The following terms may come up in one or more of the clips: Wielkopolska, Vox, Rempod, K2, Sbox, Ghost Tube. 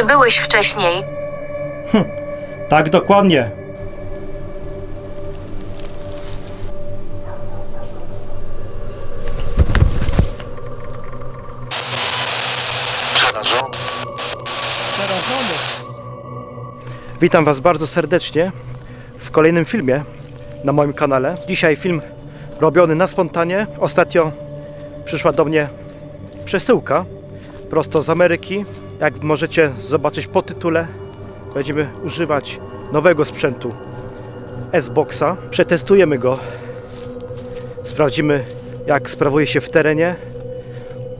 czy byłeś wcześniej? Tak, dokładnie. Przerażony. Witam Was bardzo serdecznie w kolejnym filmie na moim kanale. Dzisiaj film robiony na spontanie. Ostatnio przyszła do mnie przesyłka prosto z Ameryki. Jak możecie zobaczyć po tytule, będziemy używać nowego sprzętu Sboxa. Przetestujemy go, sprawdzimy, jak sprawuje się w terenie.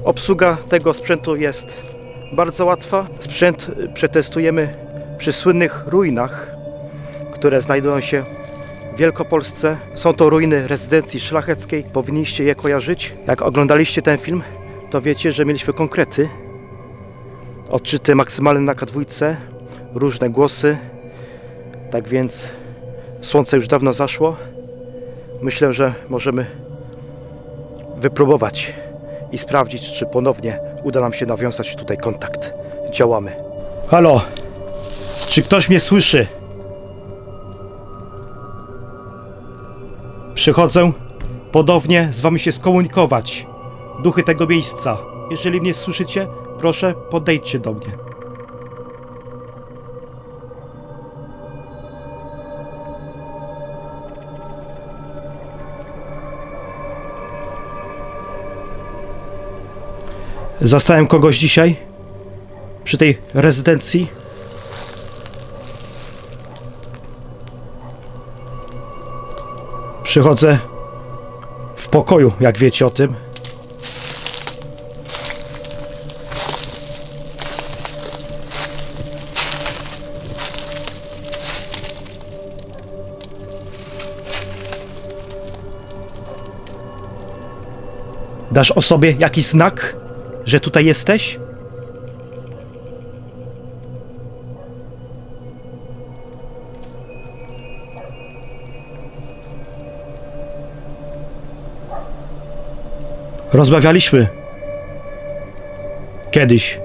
Obsługa tego sprzętu jest bardzo łatwa. Sprzęt przetestujemy przy słynnych ruinach, które znajdują się w Wielkopolsce. Są to ruiny rezydencji szlacheckiej. Powinniście je kojarzyć. Jak oglądaliście ten film, to wiecie, że mieliśmy konkrety. Odczyty maksymalne na K2, różne głosy. Tak więc słońce już dawno zaszło. Myślę, że możemy wypróbować i sprawdzić, czy ponownie uda nam się nawiązać tutaj kontakt. Działamy. Halo, czy ktoś mnie słyszy? Przychodzę ponownie z wami się skomunikować. Duchy tego miejsca. Jeżeli mnie słyszycie, proszę, podejdźcie do mnie. Zastałem kogoś dzisiaj przy tej rezydencji. Przychodzę w pokoju, jak wiecie o tym. Dasz o sobie jakiś znak, że tutaj jesteś? Rozmawialiśmy kiedyś.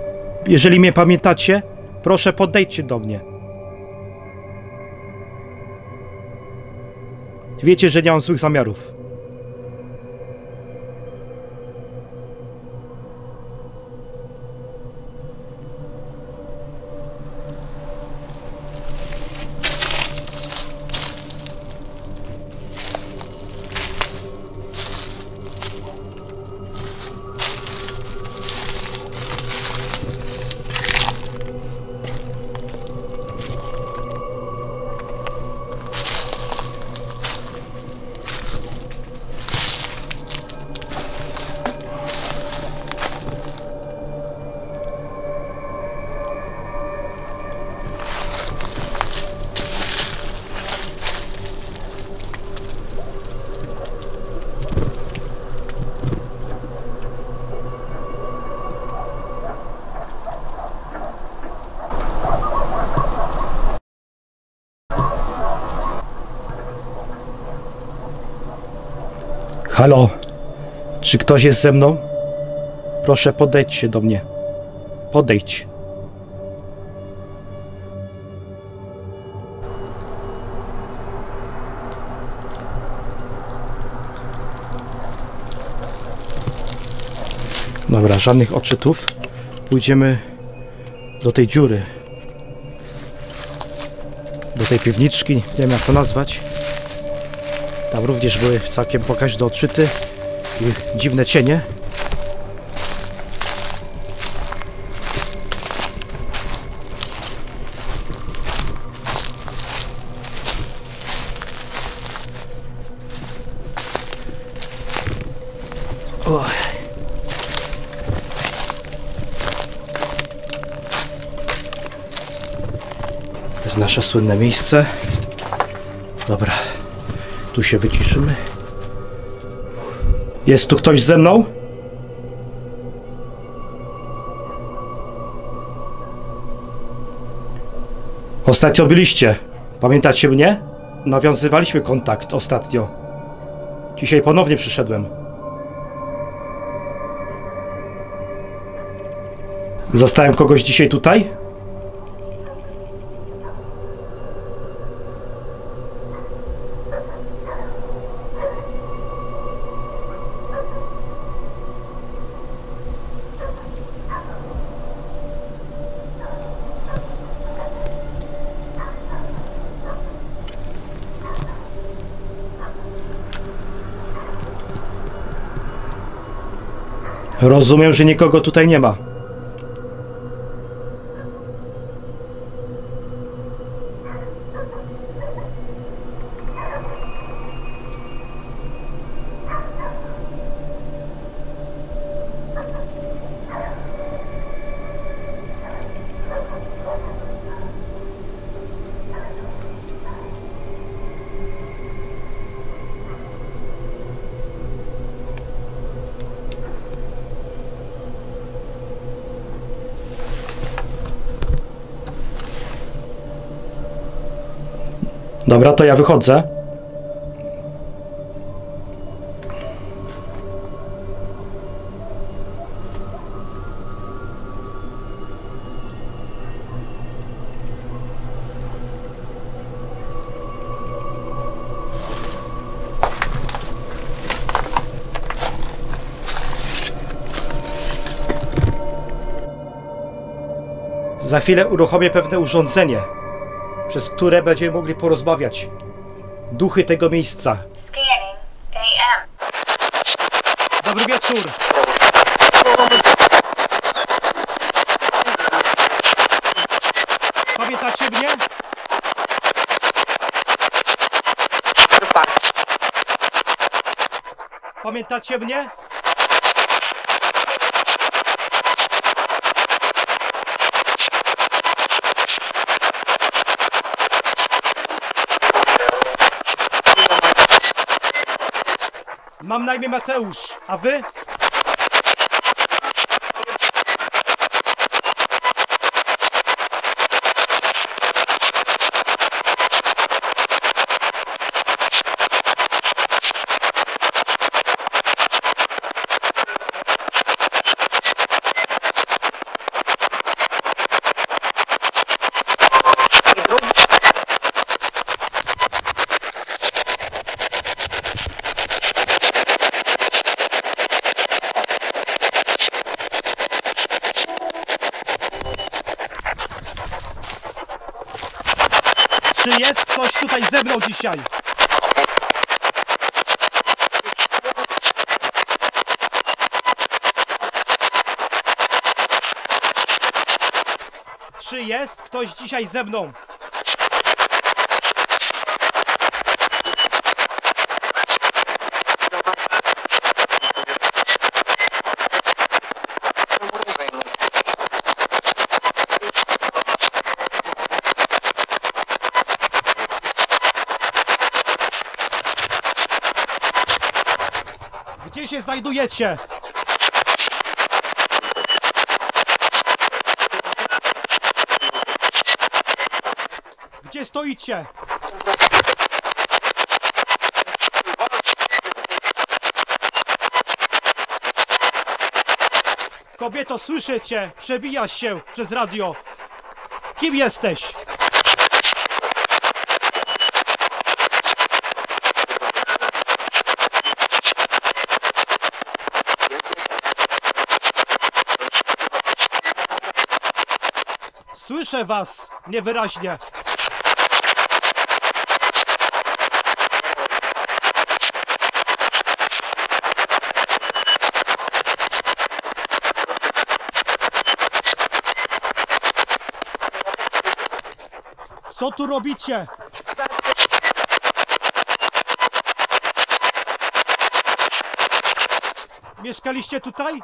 Jeżeli mnie pamiętacie, proszę podejdźcie do mnie. Wiecie, że nie mam złych zamiarów. Halo, czy ktoś jest ze mną? Proszę, podejdź się do mnie. Podejdź. Dobra, żadnych odczytów. Pójdziemy do tej dziury. Do tej piwniczki, nie wiem jak to nazwać. Tam również były całkiem pokaźne odczyty i dziwne cienie. To jest nasze słynne miejsce. Dobra. Tu się wyciszymy. Jest tu ktoś ze mną? Ostatnio byliście. Pamiętacie mnie? Nawiązywaliśmy kontakt ostatnio. Dzisiaj ponownie przyszedłem. Zastałem kogoś dzisiaj tutaj? Rozumiem, że nikogo tutaj nie ma. Dobra, to ja wychodzę. Za chwilę uruchomię pewne urządzenie, przez które będziemy mogli porozmawiać. Duchy tego miejsca. Dobry wieczór! Pamiętacie mnie? Pamiętacie mnie? Mam na imię Mateusz, a wy? Czy jest ktoś tutaj ze mną dzisiaj? Czy jest ktoś dzisiaj ze mną? Gdzie się znajdujecie? Gdzie stoicie? Kobieto, słyszycie? Przebijasz się przez radio. Kim jesteś? Słyszę was niewyraźnie. Co tu robicie? Mieszkaliście tutaj?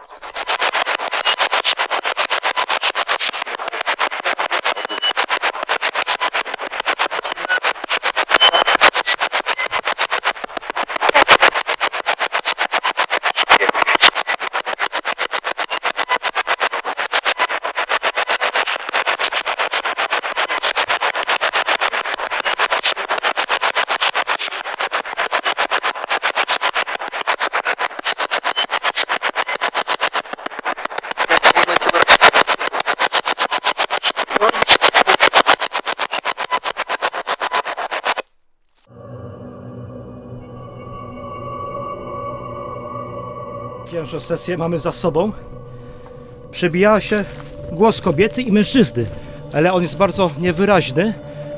Pierwszą sesję mamy za sobą. Przebijała się głos kobiety i mężczyzny, ale on jest bardzo niewyraźny,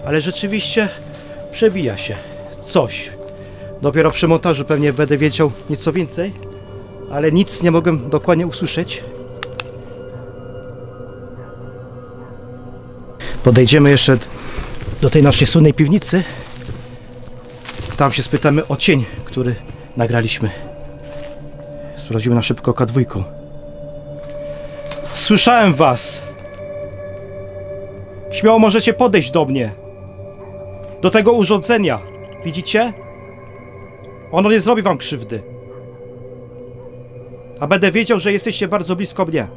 ale rzeczywiście przebija się coś. Dopiero przy montażu pewnie będę wiedział nieco więcej, ale nic nie mogłem dokładnie usłyszeć. Podejdziemy jeszcze do tej naszej słynnej piwnicy. Tam się spytamy o cień, który nagraliśmy. Sprawdzimy na szybko K2. Słyszałem was! Śmiało możecie podejść do mnie. Do tego urządzenia. Widzicie? Ono nie zrobi wam krzywdy. A będę wiedział, że jesteście bardzo blisko mnie.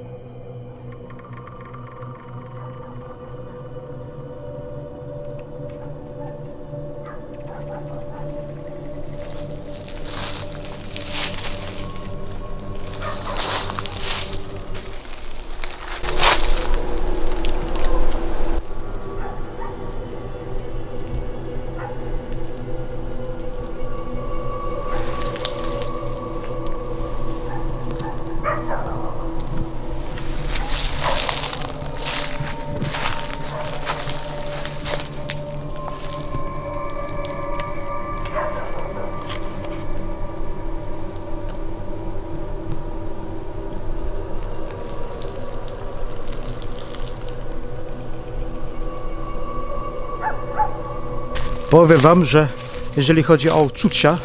Powiem wam, że jeżeli chodzi o uczucia,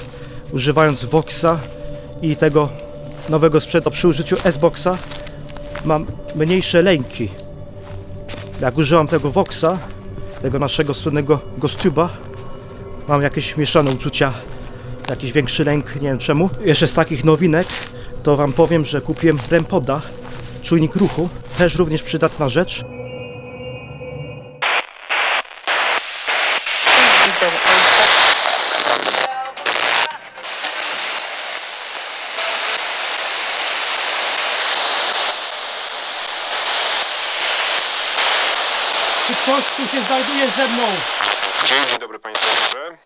używając Voxa i tego nowego sprzętu przy użyciu Sboxa, mam mniejsze lęki. Jak używam tego Voxa, tego naszego słynnego Ghost Tube'a, mam jakieś mieszane uczucia, jakiś większy lęk, nie wiem czemu. Jeszcze z takich nowinek to wam powiem, że kupiłem Rempoda, czujnik ruchu, też również przydatna rzecz. Ktoś tu się znajduje ze mną. Dzień dobry, panie doktorze.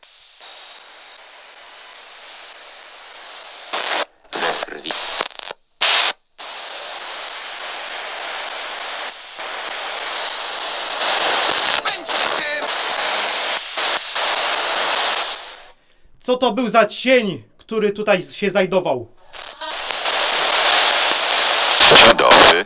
Co to był za cień, który tutaj się znajdował? Dzień dobry.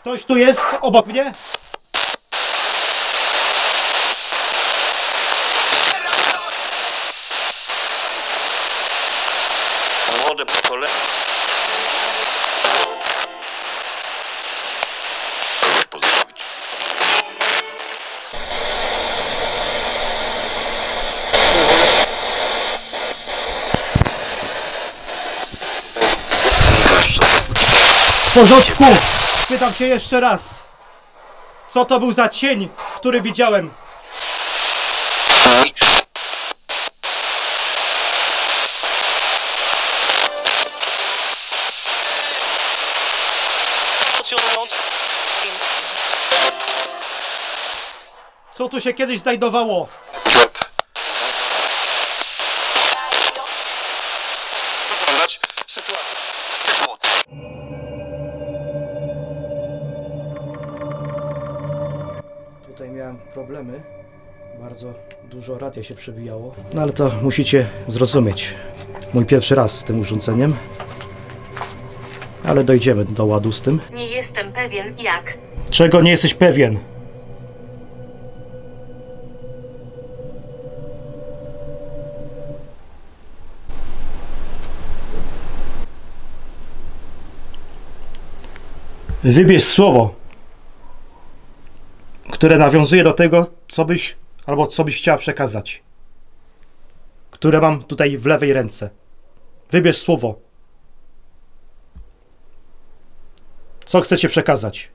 Ktoś tu jest obok mnie? Młode pokolenie. W porządku! Pytam się jeszcze raz. Co to był za cień, który widziałem? Co tu się kiedyś znajdowało? Tutaj miałem problemy, bardzo dużo radia się przebijało, no ale to musicie zrozumieć. Mój pierwszy raz z tym urządzeniem, ale dojdziemy do ładu z tym. Nie jestem pewien jak. Czego nie jesteś pewien? Wybierz słowo, które nawiązuje do tego, co byś chciała przekazać. Które mam tutaj w lewej ręce. Wybierz słowo. Co chcecie przekazać?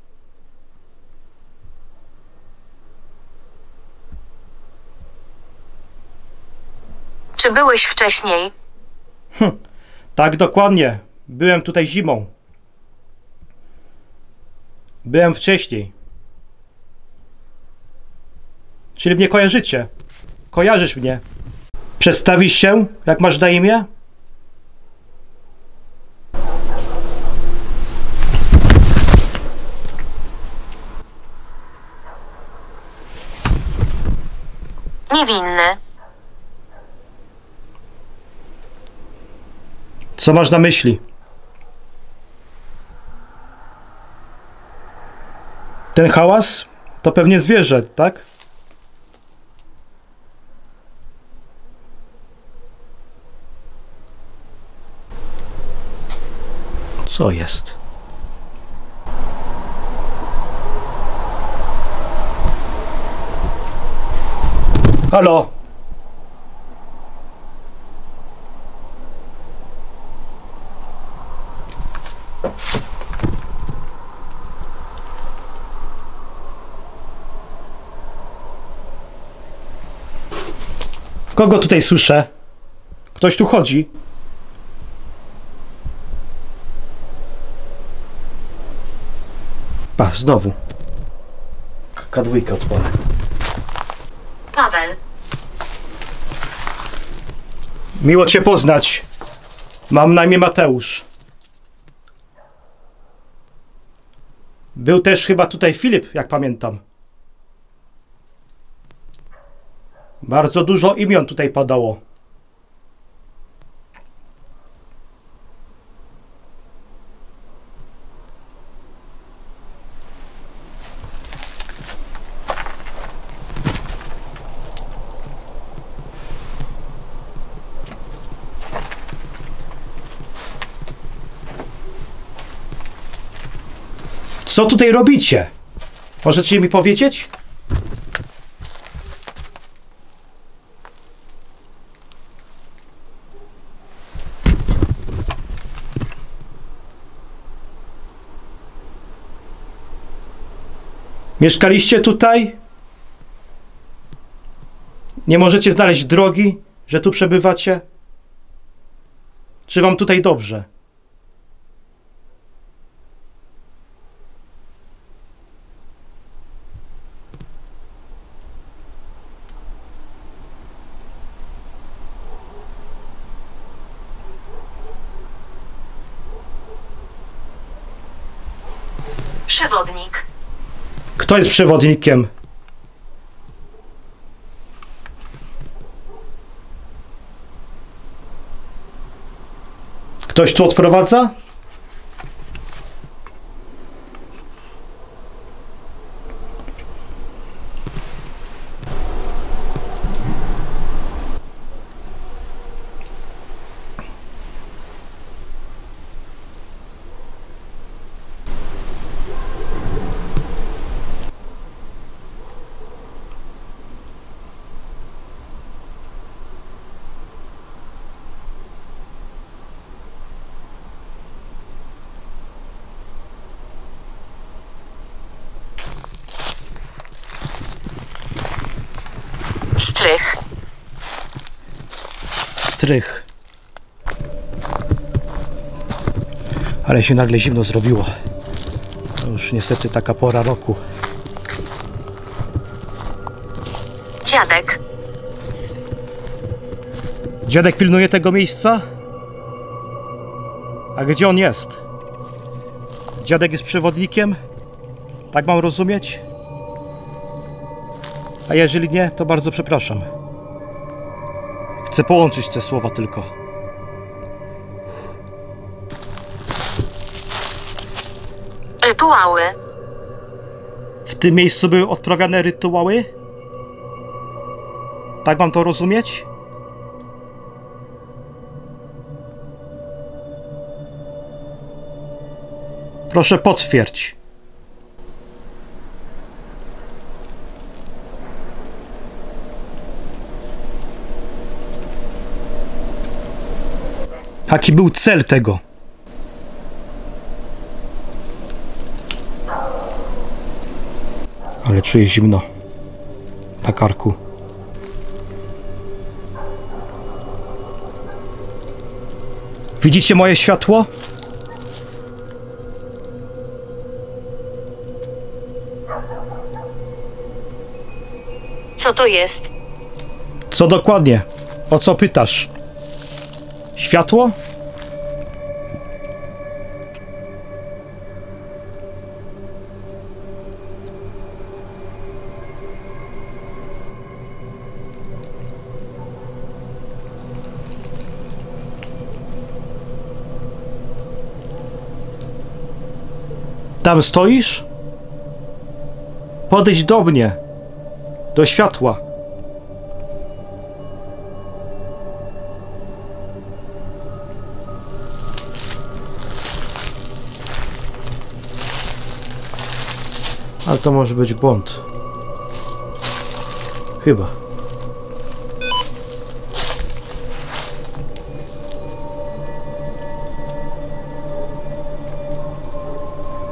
Czy byłeś wcześniej? Tak, dokładnie. Byłem tutaj zimą. Byłem wcześniej. Czyli mnie kojarzycie. Kojarzysz mnie. Przedstawisz się, jak masz na imię? Niewinny. Co masz na myśli? Ten hałas to pewnie zwierzę, tak? Co jest? Halo? Kogo tutaj słyszę? Ktoś tu chodzi? Pa, znowu. K2 odpalę. Paweł. Miło cię poznać. Mam na imię Mateusz. Był też chyba tutaj Filip, jak pamiętam. Bardzo dużo imion tutaj padało. Co tutaj robicie? Możecie mi powiedzieć? Mieszkaliście tutaj? Nie możecie znaleźć drogi, że tu przebywacie? Czy wam tutaj dobrze? Przewodnik. Kto jest przewodnikiem? Ktoś tu odprowadza? Strych. Strych. Ale się nagle zimno zrobiło. To już niestety taka pora roku. Dziadek. Dziadek pilnuje tego miejsca? A gdzie on jest? Dziadek jest przewodnikiem? Tak mam rozumieć? A jeżeli nie, to bardzo przepraszam. Chcę połączyć te słowa tylko. Rytuały. W tym miejscu były odprawiane rytuały? Tak mam to rozumieć? Proszę potwierdź. Jaki był cel tego? Ale czuję zimno na karku. Widzicie moje światło? Co to jest? Co dokładnie? O co pytasz? Światło? Tam stoisz? Podejdź do mnie, do światła. Ale to może być błąd. Chyba.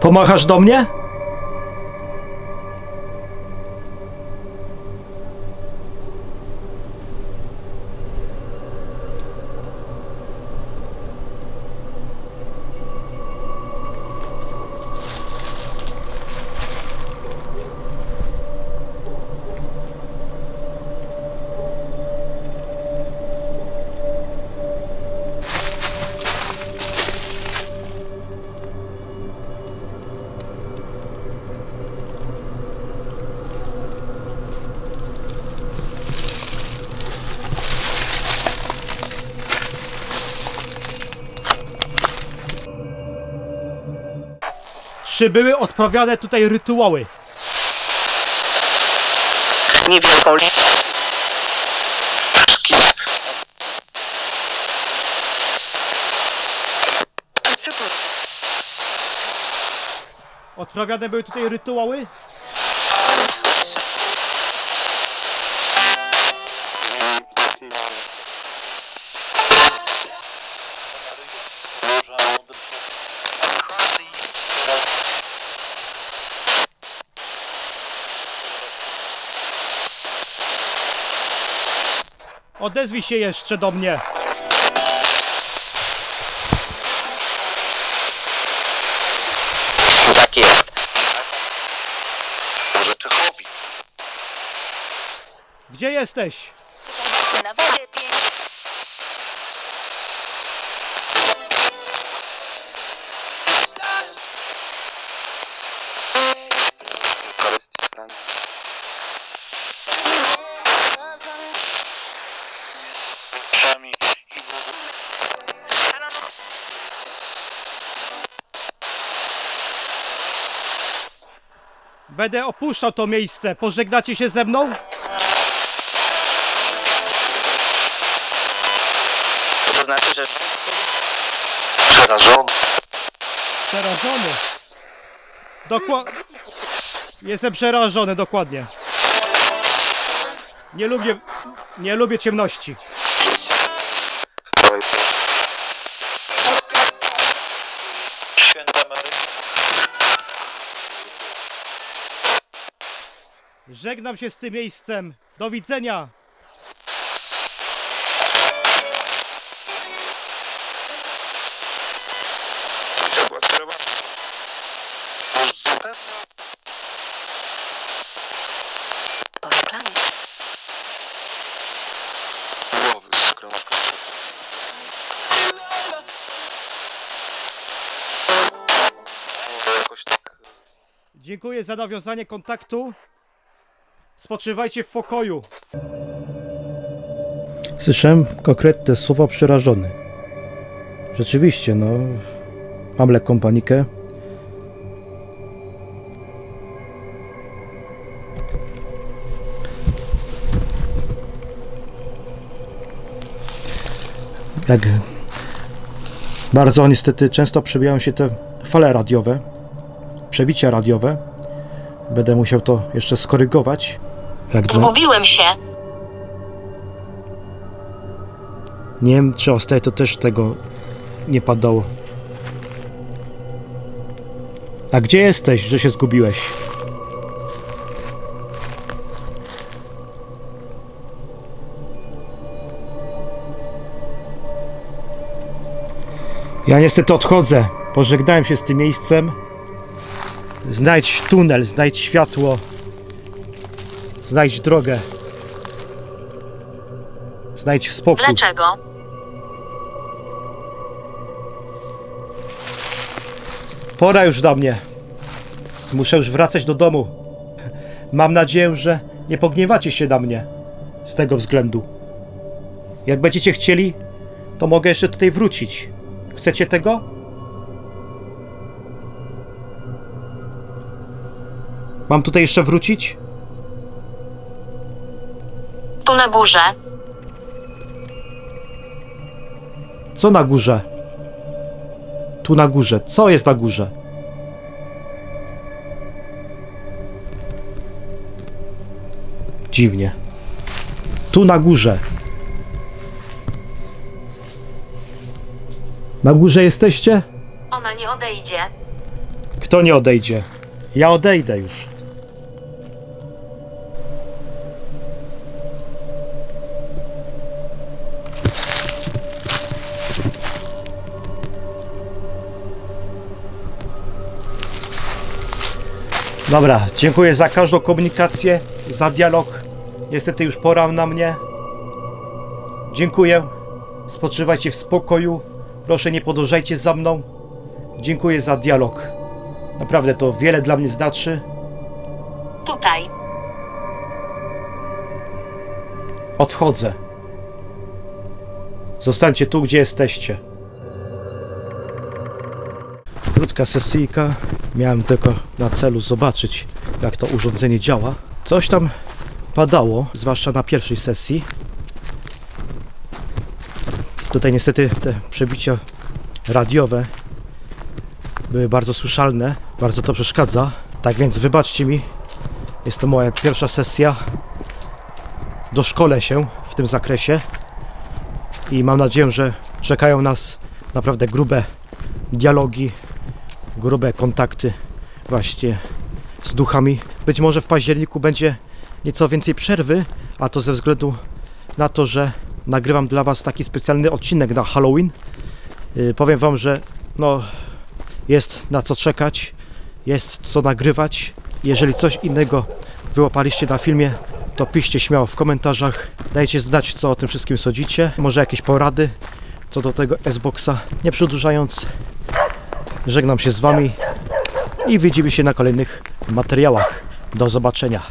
Pomachasz do mnie? Czy były odprawiane tutaj rytuały? Nie wiem, Poli. Odprawiane były tutaj rytuały? Odezwij się jeszcze do mnie. Tak jest. Może Czechowi. Gdzie jesteś? Będę opuszczał to miejsce. Pożegnacie się ze mną? To znaczy, że... Przerażony. Przerażony? Jestem przerażony, dokładnie. Nie lubię ciemności. Żegnam się z tym miejscem. Do widzenia! Dziękuję za nawiązanie kontaktu. Spoczywajcie w pokoju. Słyszałem konkretne słowa przerażony. Rzeczywiście, no... Mam lekką panikę. Jak... Bardzo niestety często przebijają się te fale radiowe. Przebicia radiowe. Będę musiał to jeszcze skorygować. Zgubiłem się. Nie wiem, czy ostatnio to też tego nie padało. A gdzie jesteś, że się zgubiłeś? Ja niestety odchodzę. Pożegnałem się z tym miejscem. Znajdź tunel, znajdź światło. Znajdź drogę. Znajdź spokój. Dlaczego? Pora już do mnie. Muszę już wracać do domu. Mam nadzieję, że nie pogniewacie się na mnie z tego względu. Jak będziecie chcieli, to mogę jeszcze tutaj wrócić. Chcecie tego? Mam tutaj jeszcze wrócić? Tu na górze. Co na górze? Tu na górze. Co jest na górze? Dziwnie. Tu na górze. Na górze jesteście? Ona nie odejdzie. Kto nie odejdzie? Ja odejdę już. Dobra, dziękuję za każdą komunikację, za dialog. Niestety już pora na mnie. Dziękuję. Spoczywajcie w spokoju. Proszę, nie podążajcie za mną. Dziękuję za dialog. Naprawdę to wiele dla mnie znaczy. Tutaj. Odchodzę. Zostańcie tu, gdzie jesteście. Krótka sesyjka. Miałem tylko na celu zobaczyć, jak to urządzenie działa. Coś tam padało, zwłaszcza na pierwszej sesji. Tutaj niestety te przebicia radiowe były bardzo słyszalne. Bardzo to przeszkadza. Tak więc wybaczcie mi. Jest to moja pierwsza sesja. Doszkolę się w tym zakresie. I mam nadzieję, że czekają nas naprawdę grube dialogi, grube kontakty właśnie z duchami. Być może w październiku będzie nieco więcej przerwy, a to ze względu na to, że nagrywam dla was taki specjalny odcinek na Halloween. Powiem wam, że no jest na co czekać, jest co nagrywać. Jeżeli coś innego wyłapaliście na filmie, to piszcie śmiało w komentarzach. Dajcie znać, co o tym wszystkim sądzicie. Może jakieś porady co do tego Sboxa. Nie przedłużając, żegnam się z wami i widzimy się na kolejnych materiałach. Do zobaczenia.